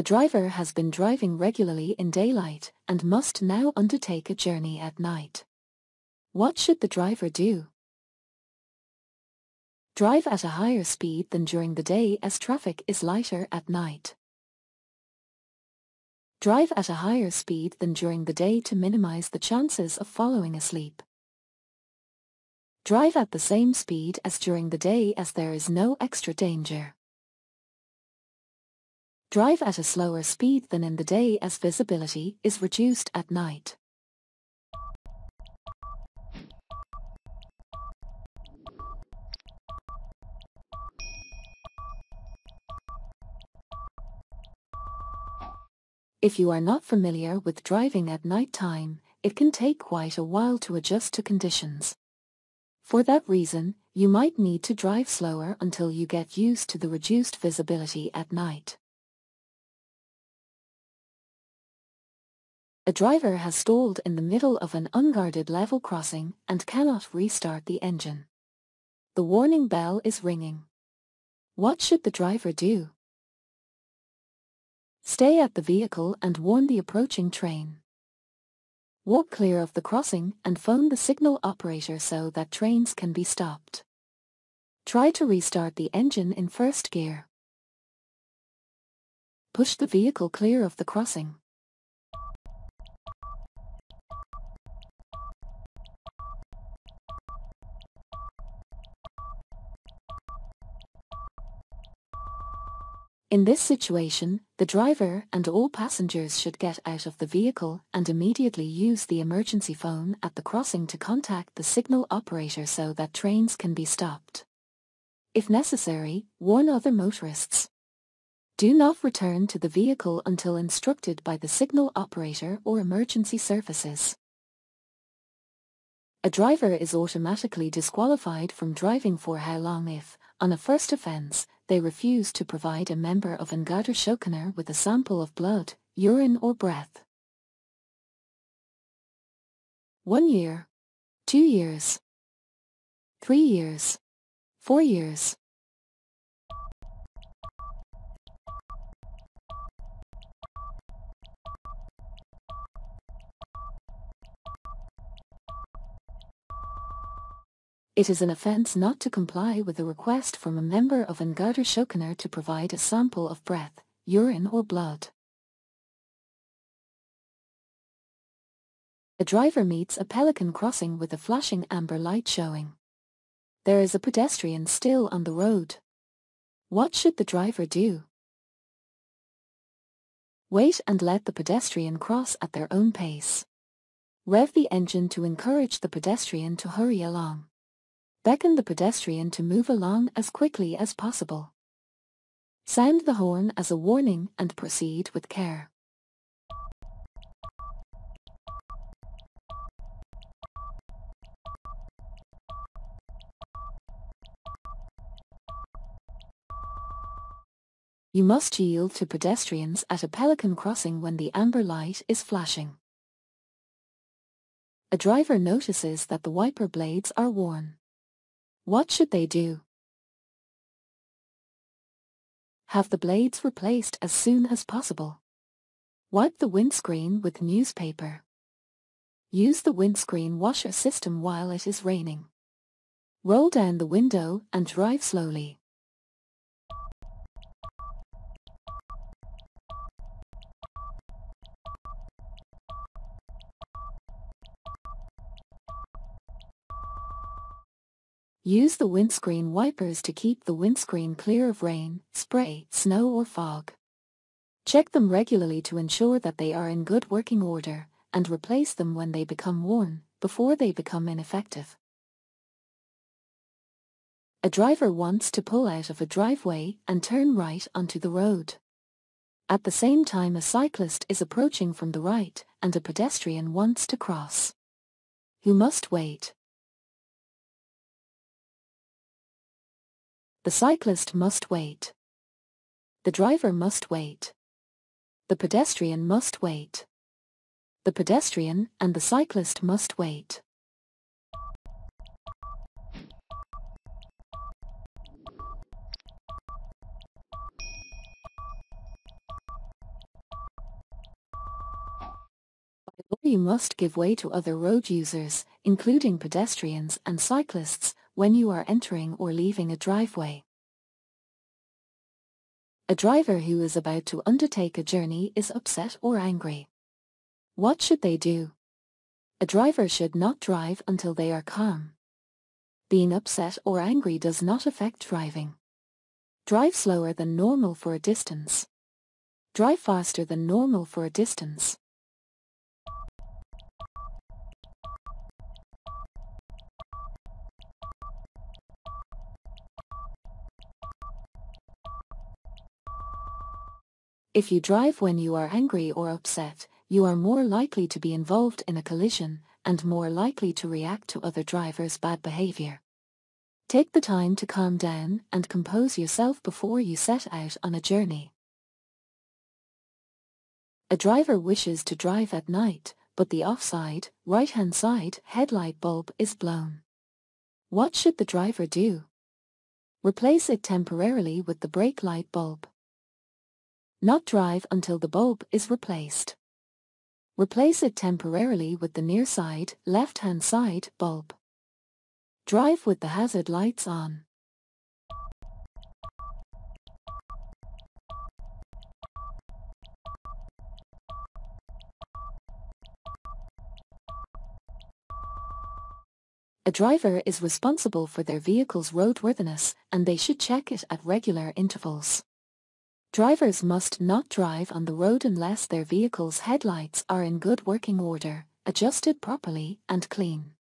The driver has been driving regularly in daylight and must now undertake a journey at night. What should the driver do? Drive at a higher speed than during the day as traffic is lighter at night. Drive at a higher speed than during the day to minimize the chances of falling asleep. Drive at the same speed as during the day as there is no extra danger. Drive at a slower speed than in the day as visibility is reduced at night. If you are not familiar with driving at night time, it can take quite a while to adjust to conditions. For that reason, you might need to drive slower until you get used to the reduced visibility at night. A driver has stalled in the middle of an unguarded level crossing and cannot restart the engine. The warning bell is ringing. What should the driver do? Stay at the vehicle and warn the approaching train. Walk clear of the crossing and phone the signal operator so that trains can be stopped. Try to restart the engine in first gear. Push the vehicle clear of the crossing. In this situation, the driver and all passengers should get out of the vehicle and immediately use the emergency phone at the crossing to contact the signal operator so that trains can be stopped. If necessary, warn other motorists. Do not return to the vehicle until instructed by the signal operator or emergency services. A driver is automatically disqualified from driving for how long if, on a first offense, they refuse to provide a member of an Gaderschuldner with a sample of blood, urine or breath. 1 year, 2 years, 3 years, 4 years. It is an offence not to comply with a request from a member of an Gaderschuldner to provide a sample of breath, urine or blood. A driver meets a pelican crossing with a flashing amber light showing. There is a pedestrian still on the road. What should the driver do? Wait and let the pedestrian cross at their own pace. Rev the engine to encourage the pedestrian to hurry along. Beckon the pedestrian to move along as quickly as possible. Sound the horn as a warning and proceed with care. You must yield to pedestrians at a pelican crossing when the amber light is flashing. A driver notices that the wiper blades are worn. What should they do? Have the blades replaced as soon as possible. Wipe the windscreen with newspaper. Use the windscreen washer system while it is raining. Roll down the window and drive slowly. Use the windscreen wipers to keep the windscreen clear of rain, spray, snow or fog. Check them regularly to ensure that they are in good working order, and replace them when they become worn, before they become ineffective. A driver wants to pull out of a driveway and turn right onto the road. At the same time a cyclist is approaching from the right, and a pedestrian wants to cross. Who must wait? The cyclist must wait. The driver must wait. The pedestrian must wait. The pedestrian and the cyclist must wait. You must give way to other road users, including pedestrians and cyclists, when you are entering or leaving a driveway. A driver who is about to undertake a journey is upset or angry. What should they do? A driver should not drive until they are calm. Being upset or angry does not affect driving. Drive slower than normal for a distance. Drive faster than normal for a distance. If you drive when you are angry or upset, you are more likely to be involved in a collision and more likely to react to other drivers' bad behavior. Take the time to calm down and compose yourself before you set out on a journey. A driver wishes to drive at night, but the offside, right-hand side headlight bulb is blown. What should the driver do? Replace it temporarily with the brake light bulb. Not drive until the bulb is replaced. Replace it temporarily with the near side, left-hand side bulb. Drive with the hazard lights on. A driver is responsible for their vehicle's roadworthiness, and they should check it at regular intervals. Drivers must not drive on the road unless their vehicle's headlights are in good working order, adjusted properly, and clean.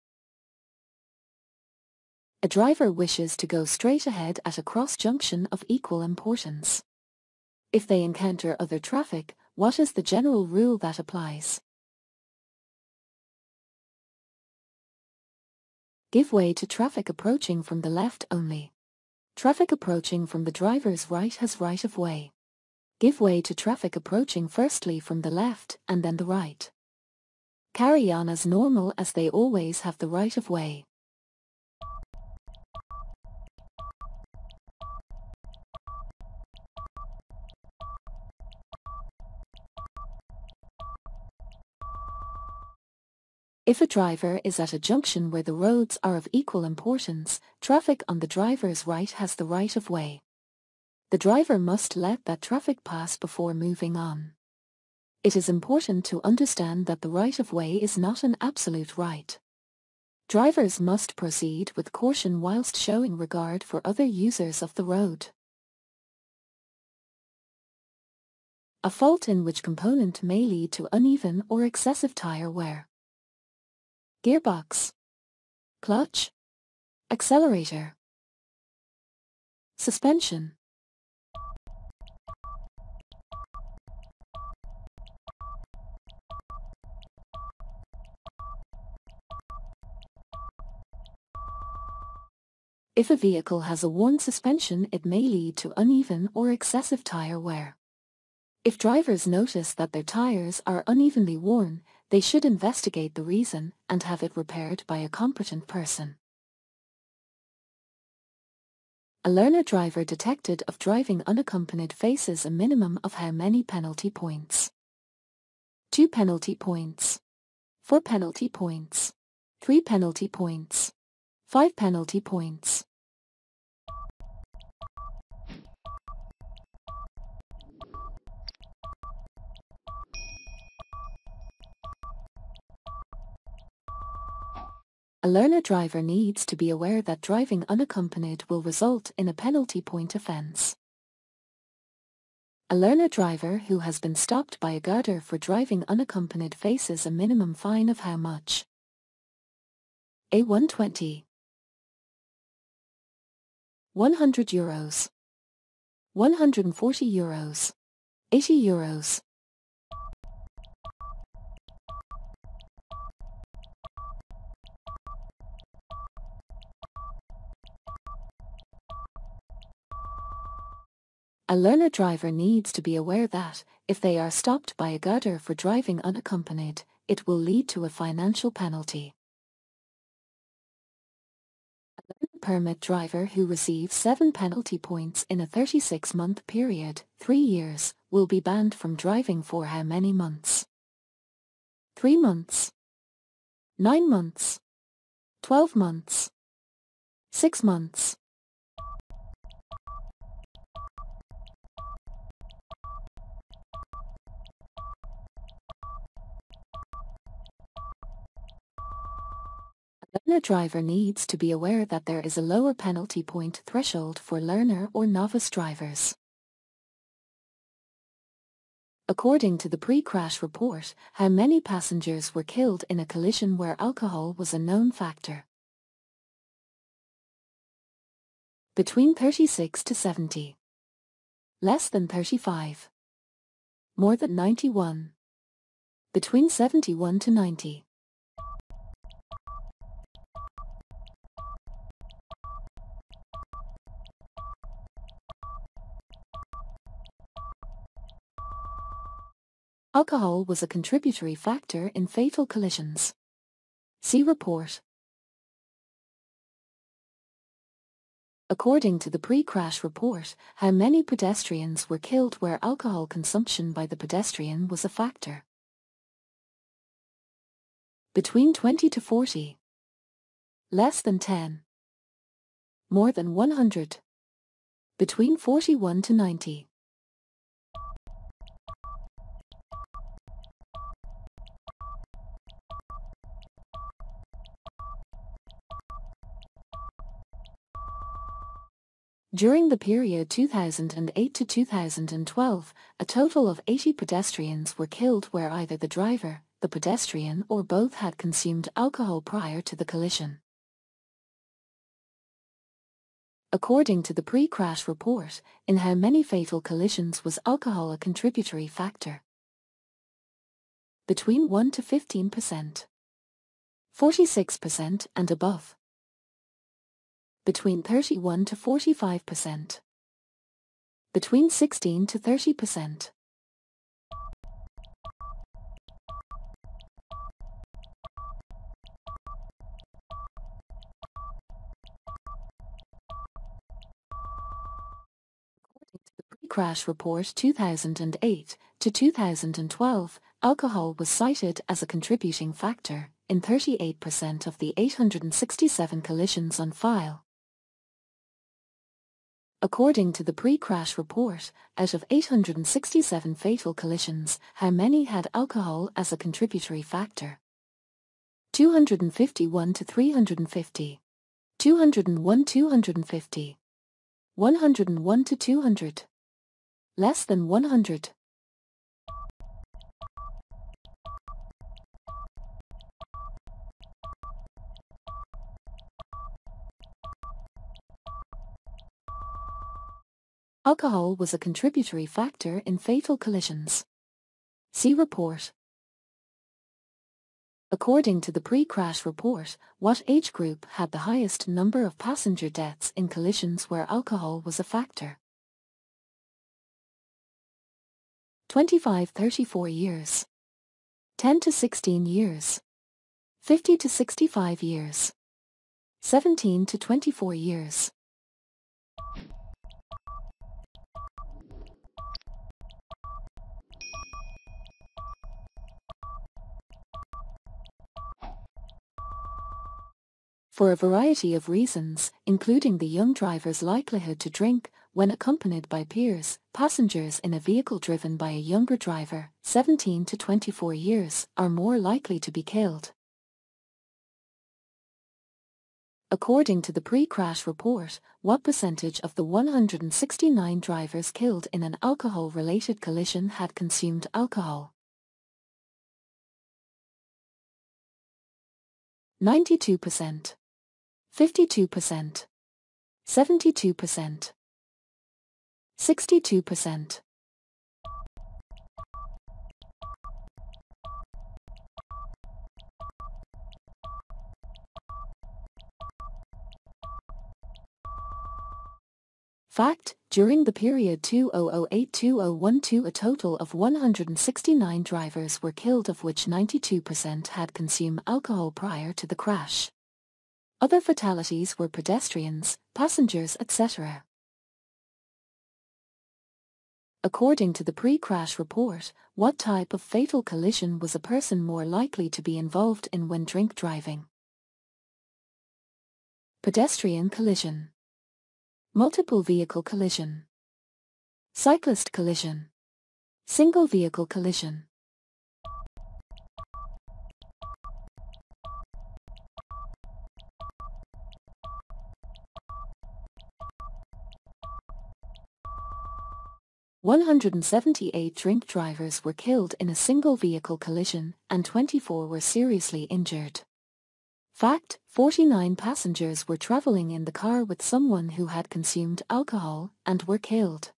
A driver wishes to go straight ahead at a cross-junction of equal importance. If they encounter other traffic, what is the general rule that applies? Give way to traffic approaching from the left only. Traffic approaching from the driver's right has right of way. Give way to traffic approaching firstly from the left and then the right. Carry on as normal as they always have the right of way. If a driver is at a junction where the roads are of equal importance, traffic on the driver's right has the right of way. The driver must let that traffic pass before moving on. It is important to understand that the right of way is not an absolute right. Drivers must proceed with caution whilst showing regard for other users of the road. A fault in which component may lead to uneven or excessive tire wear. Gearbox, clutch, accelerator, suspension. If a vehicle has a worn suspension, it may lead to uneven or excessive tire wear. If drivers notice that their tires are unevenly worn, they should investigate the reason and have it repaired by a competent person. A learner driver detected of driving unaccompanied faces a minimum of how many penalty points? 2 penalty points. 4 penalty points. 3 penalty points. 5 penalty points. A learner driver needs to be aware that driving unaccompanied will result in a penalty point offence. A learner driver who has been stopped by a garda for driving unaccompanied faces a minimum fine of how much? A 120, 100 euros, 140 euros, 80 euros. A learner driver needs to be aware that, if they are stopped by a garda for driving unaccompanied, it will lead to a financial penalty. A learner permit driver who receives 7 penalty points in a 36-month period, 3 years, will be banned from driving for how many months? 3 months, 9 months, 12 months, 6 months. A learner driver needs to be aware that there is a lower penalty point threshold for learner or novice drivers. According to the pre-crash report, how many passengers were killed in a collision where alcohol was a known factor? Between 36 to 70. Less than 35. More than 91. Between 71 to 90. Alcohol was a contributory factor in fatal collisions. See report. According to the pre-crash report, how many pedestrians were killed where alcohol consumption by the pedestrian was a factor? Between 20 to 40. Less than 10. More than 100. Between 41 to 90. During the period 2008 to 2012, a total of 80 pedestrians were killed where either the driver, the pedestrian, or both had consumed alcohol prior to the collision. According to the pre-crash report, in how many fatal collisions was alcohol a contributory factor? Between 1 to 15%, 46% and above. Between 31 to 45%. Between 16 to 30%. According to the pre-crash report 2008 to 2012, alcohol was cited as a contributing factor in 38% of the 867 collisions on file. According to the pre-crash report, out of 867 fatal collisions, how many had alcohol as a contributory factor? 251 to 350. 201 to 250. 101 to 200. Less than 100. Alcohol was a contributory factor in fatal collisions. See report. According to the pre-crash report, what age group had the highest number of passenger deaths in collisions where alcohol was a factor? 25-34 years. 10 to 16 years. 50 to 65 years. 17 to 24 years. For a variety of reasons, including the young driver's likelihood to drink, when accompanied by peers, passengers in a vehicle driven by a younger driver, 17 to 24 years, are more likely to be killed. According to the pre-crash report, what percentage of the 169 drivers killed in an alcohol-related collision had consumed alcohol? 92%. 52%, 72%, 62%. Fact, during the period 2008-2012 a total of 169 drivers were killed, of which 92% had consumed alcohol prior to the crash. Other fatalities were pedestrians, passengers, etc. According to the pre-crash report, what type of fatal collision was a person more likely to be involved in when drink driving? Pedestrian collision, multiple vehicle collision, cyclist collision, single vehicle collision. One 178 drink drivers were killed in a single vehicle collision and 24 were seriously injured. Fact, 49 passengers were traveling in the car with someone who had consumed alcohol and were killed.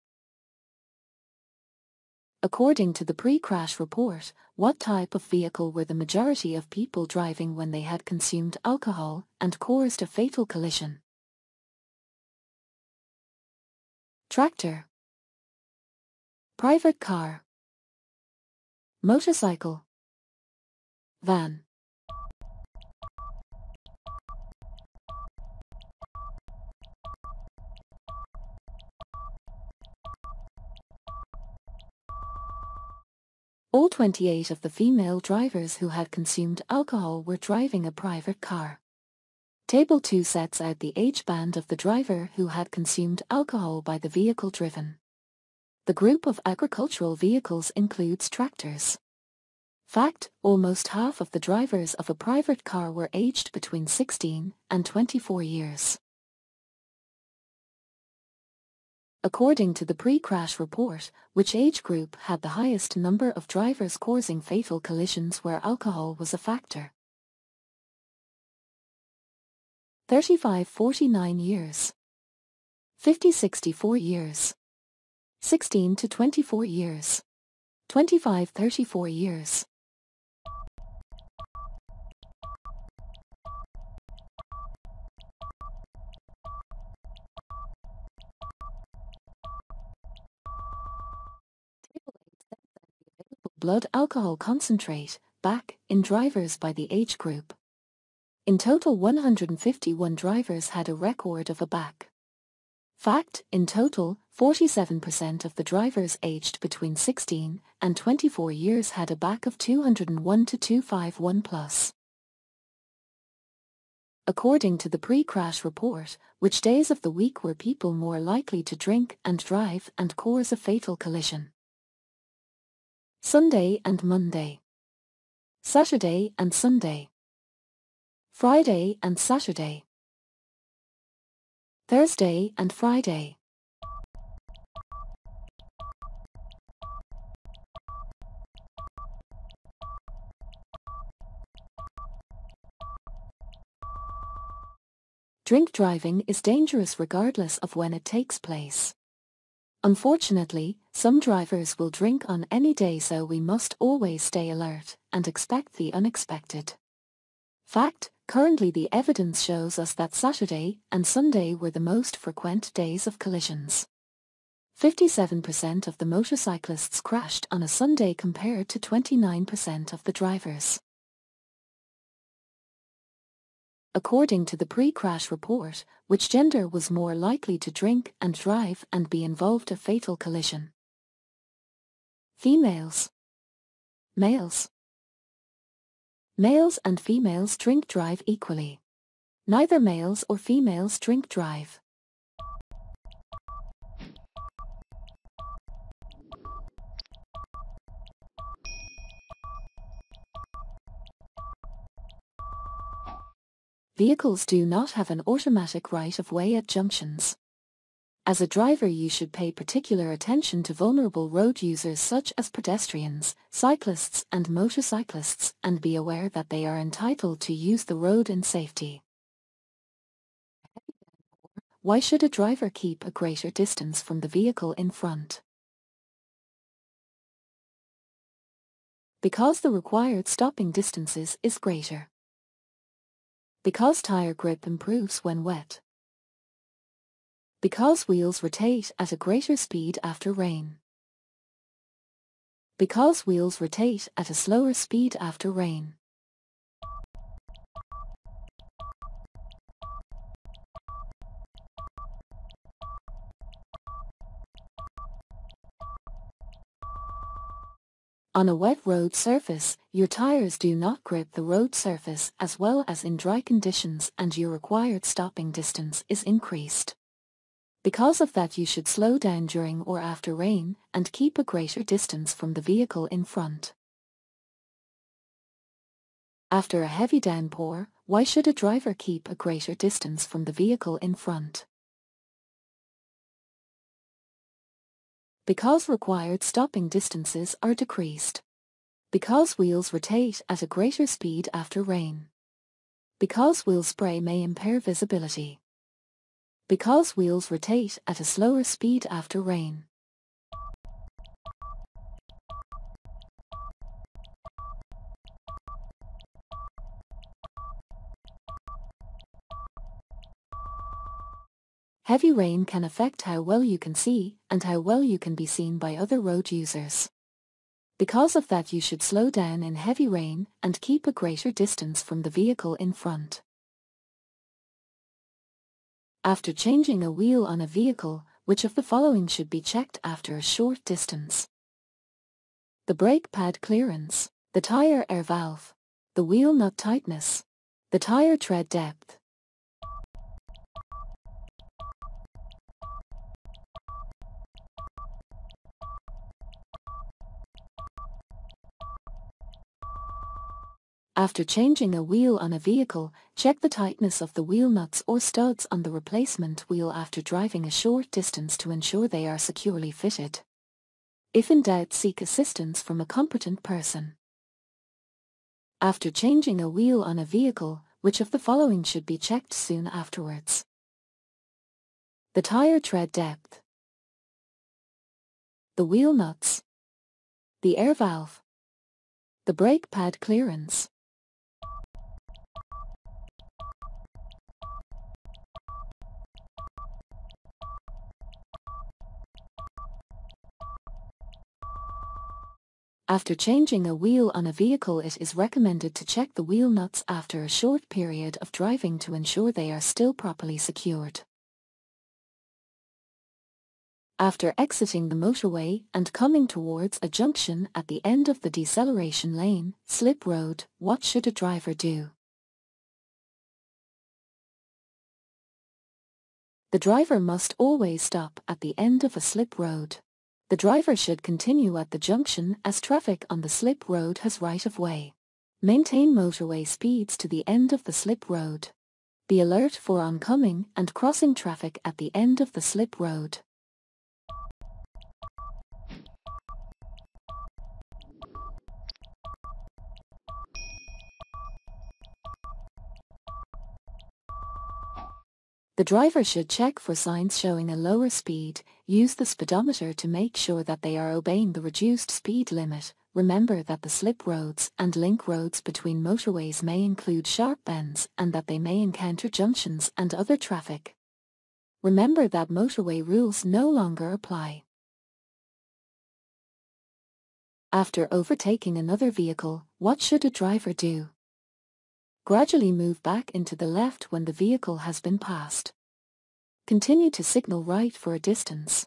According to the pre-crash report, what type of vehicle were the majority of people driving when they had consumed alcohol and caused a fatal collision? Tractor, private car, motorcycle, van. All 28 of the female drivers who had consumed alcohol were driving a private car. Table 2 sets out the age band of the driver who had consumed alcohol by the vehicle driven. The group of agricultural vehicles includes tractors. Fact, almost half of the drivers of a private car were aged between 16 and 24 years. According to the pre-crash report, which age group had the highest number of drivers causing fatal collisions where alcohol was a factor? 35-49 years, 50-64 years, 16-24 years, 25-34 years. Blood alcohol concentrate, BAC, in drivers by the age group. In total 151 drivers had a record of a BAC. Fact, in total, 47% of the drivers aged between 16 and 24 years had a BAC of 201 to 251 plus. According to the pre-crash report, which days of the week were people more likely to drink and drive and cause a fatal collision? Sunday and Monday, Saturday and Sunday, Friday and Saturday, Thursday and Friday. Drink driving is dangerous regardless of when it takes place. Unfortunately, some drivers will drink on any day, so we must always stay alert and expect the unexpected. Fact, currently the evidence shows us that Saturday and Sunday were the most frequent days of collisions. 57% of the motorcyclists crashed on a Sunday compared to 29% of the drivers. According to the pre-crash report, which gender was more likely to drink and drive and be involved in a fatal collision? Females, males. Males and females drink drive equally. Neither males or females drink drive. Vehicles do not have an automatic right-of-way at junctions. As a driver, you should pay particular attention to vulnerable road users such as pedestrians, cyclists and motorcyclists, and be aware that they are entitled to use the road in safety. Why should a driver keep a greater distance from the vehicle in front? Because the required stopping distances is greater. Because tire grip improves when wet. Because wheels rotate at a greater speed after rain. Because wheels rotate at a slower speed after rain. On a wet road surface, your tires do not grip the road surface as well as in dry conditions, and your required stopping distance is increased. Because of that, you should slow down during or after rain and keep a greater distance from the vehicle in front. After a heavy downpour, why should a driver keep a greater distance from the vehicle in front? Because required stopping distances are decreased. Because wheels rotate at a greater speed after rain. Because wheel spray may impair visibility. Because wheels rotate at a slower speed after rain. Heavy rain can affect how well you can see and how well you can be seen by other road users. Because of that, you should slow down in heavy rain and keep a greater distance from the vehicle in front. After changing a wheel on a vehicle, which of the following should be checked after a short distance? The brake pad clearance, the tire air valve, the wheel nut tightness, the tire tread depth. After changing a wheel on a vehicle, check the tightness of the wheel nuts or studs on the replacement wheel after driving a short distance to ensure they are securely fitted. If in doubt, seek assistance from a competent person. After changing a wheel on a vehicle, which of the following should be checked soon afterwards? The tire tread depth, the wheel nuts, the air valve, the brake pad clearance. After changing a wheel on a vehicle, it is recommended to check the wheel nuts after a short period of driving to ensure they are still properly secured. After exiting the motorway and coming towards a junction at the end of the deceleration lane, slip road, what should a driver do? The driver must always stop at the end of a slip road. The driver should continue at the junction as traffic on the slip road has right of way. Maintain motorway speeds to the end of the slip road. Be alert for oncoming and crossing traffic at the end of the slip road. The driver should check for signs showing a lower speed, use the speedometer to make sure that they are obeying the reduced speed limit. Remember that the slip roads and link roads between motorways may include sharp bends and that they may encounter junctions and other traffic. Remember that motorway rules no longer apply. After overtaking another vehicle, what should a driver do? Gradually move back into the left when the vehicle has been passed. Continue to signal right for a distance.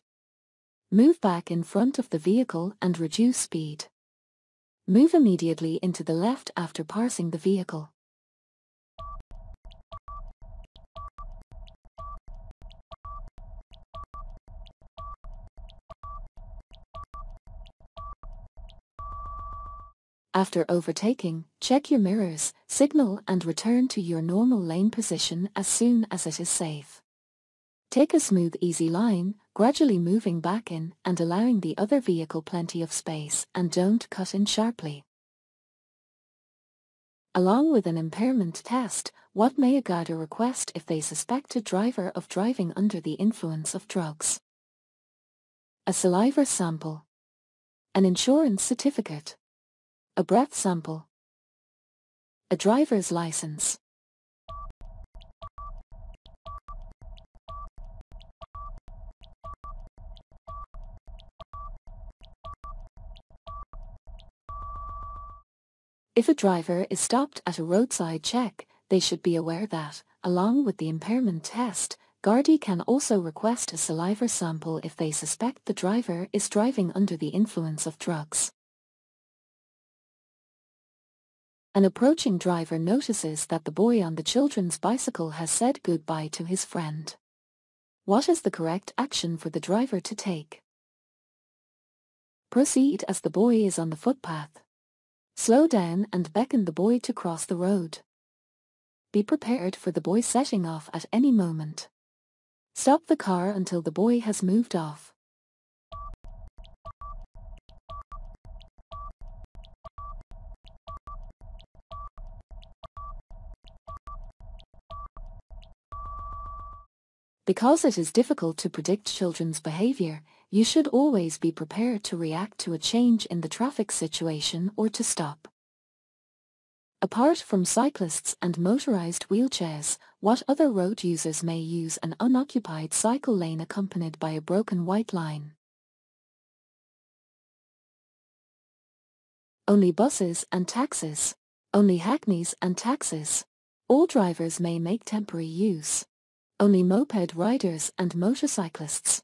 Move back in front of the vehicle and reduce speed. Move immediately into the left after passing the vehicle. After overtaking, check your mirrors, signal and return to your normal lane position as soon as it is safe. Take a smooth, easy line, gradually moving back in and allowing the other vehicle plenty of space, and don't cut in sharply. Along with an impairment test, what may a Garda request if they suspect a driver of driving under the influence of drugs? A saliva sample, an insurance certificate, a breath sample, a driver's license. If a driver is stopped at a roadside check, they should be aware that, along with the impairment test, Gardaí can also request a saliva sample if they suspect the driver is driving under the influence of drugs. An approaching driver notices that the boy on the children's bicycle has said goodbye to his friend. What is the correct action for the driver to take? Proceed as the boy is on the footpath. Slow down and beckon the boy to cross the road. Be prepared for the boy setting off at any moment. Stop the car until the boy has moved off. Because it is difficult to predict children's behavior, you should always be prepared to react to a change in the traffic situation or to stop. Apart from cyclists and motorized wheelchairs, what other road users may use an unoccupied cycle lane accompanied by a broken white line? Only buses and taxis. Only hackneys and taxis. All drivers may make temporary use. Only moped riders and motorcyclists.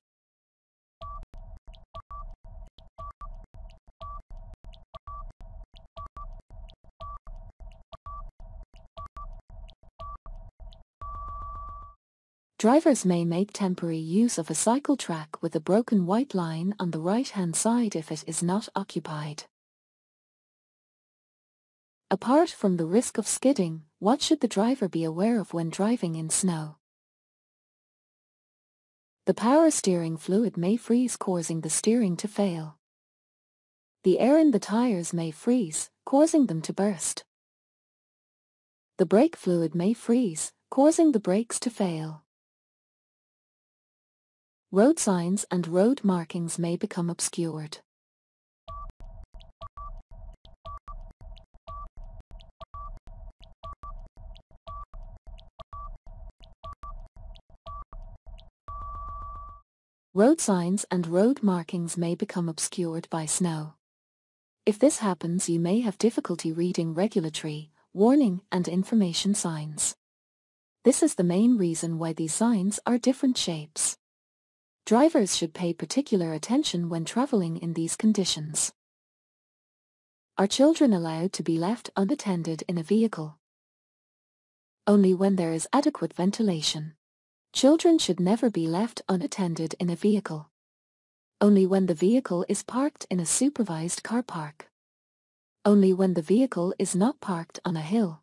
Drivers may make temporary use of a cycle track with a broken white line on the right-hand side if it is not occupied. Apart from the risk of skidding, what should the driver be aware of when driving in snow? The power steering fluid may freeze, causing the steering to fail. The air in the tires may freeze, causing them to burst. The brake fluid may freeze, causing the brakes to fail. Road signs and road markings may become obscured. Road signs and road markings may become obscured by snow. If this happens, you may have difficulty reading regulatory, warning, and information signs. This is the main reason why these signs are different shapes. Drivers should pay particular attention when traveling in these conditions. Are children allowed to be left unattended in a vehicle? Only when there is adequate ventilation. Children should never be left unattended in a vehicle. Only when the vehicle is parked in a supervised car park. Only when the vehicle is not parked on a hill.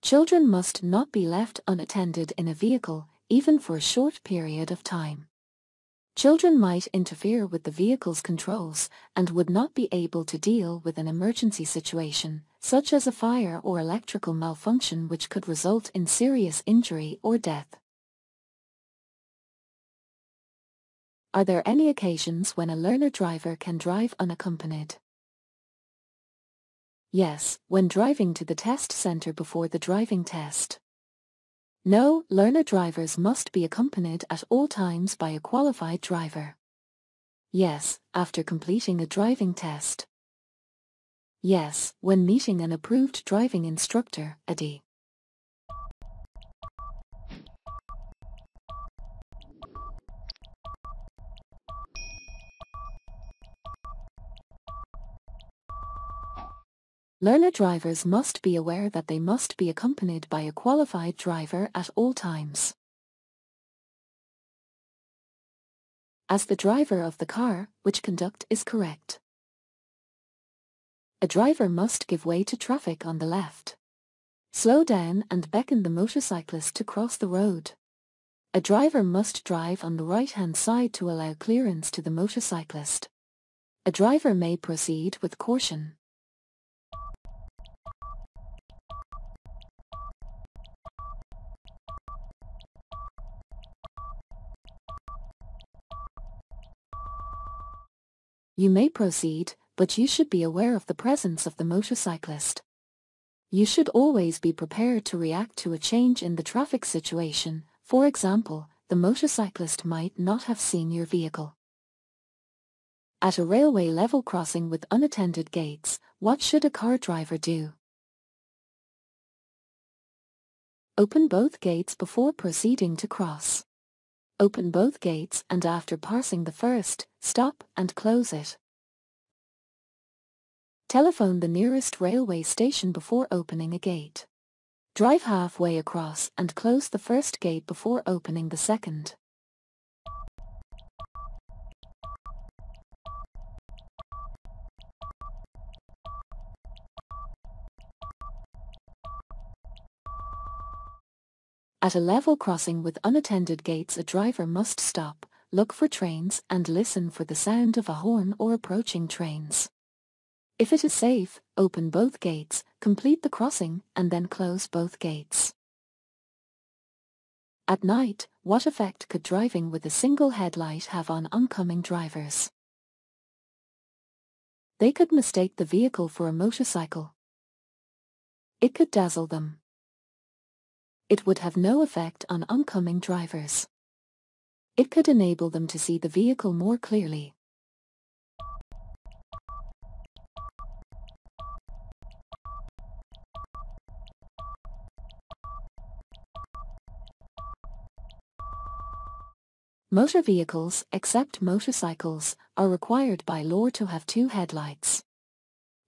Children must not be left unattended in a vehicle, even for a short period of time. Children might interfere with the vehicle's controls and would not be able to deal with an emergency situation, such as a fire or electrical malfunction, which could result in serious injury or death. Are there any occasions when a learner driver can drive unaccompanied? Yes, when driving to the test center before the driving test. No, learner drivers must be accompanied at all times by a qualified driver. Yes, after completing a driving test. Yes, when meeting an approved driving instructor, AD. Learner drivers must be aware that they must be accompanied by a qualified driver at all times. As the driver of the car, which conduct is correct? A driver must give way to traffic on the left. Slow down and beckon the motorcyclist to cross the road. A driver must drive on the right-hand side to allow clearance to the motorcyclist. A driver may proceed with caution. You may proceed, but you should be aware of the presence of the motorcyclist. You should always be prepared to react to a change in the traffic situation. For example, the motorcyclist might not have seen your vehicle. At a railway level crossing with unattended gates, what should a car driver do? Open both gates before proceeding to cross. Open both gates and after passing the first, stop and close it. Telephone the nearest railway station before opening a gate. Drive halfway across and close the first gate before opening the second. At a level crossing with unattended gates, a driver must stop, look for trains and listen for the sound of a horn or approaching trains. If it is safe, open both gates, complete the crossing, and then close both gates. At night, what effect could driving with a single headlight have on oncoming drivers? They could mistake the vehicle for a motorcycle. It could dazzle them. It would have no effect on oncoming drivers. It could enable them to see the vehicle more clearly. Motor vehicles, except motorcycles, are required by law to have two headlights.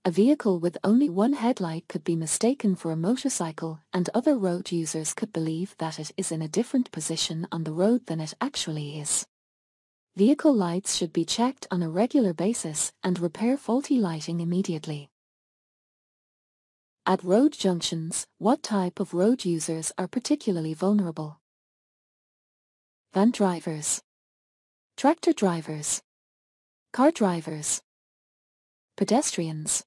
A vehicle with only one headlight could be mistaken for a motorcycle, and other road users could believe that it is in a different position on the road than it actually is. Vehicle lights should be checked on a regular basis and repair faulty lighting immediately. At road junctions, what type of road users are particularly vulnerable? Van drivers, tractor drivers, car drivers, pedestrians.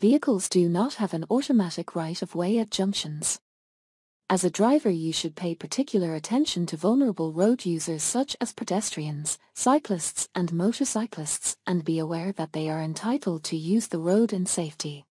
Vehicles do not have an automatic right of way at junctions. As a driver, you should pay particular attention to vulnerable road users such as pedestrians, cyclists and motorcyclists, and be aware that they are entitled to use the road in safety.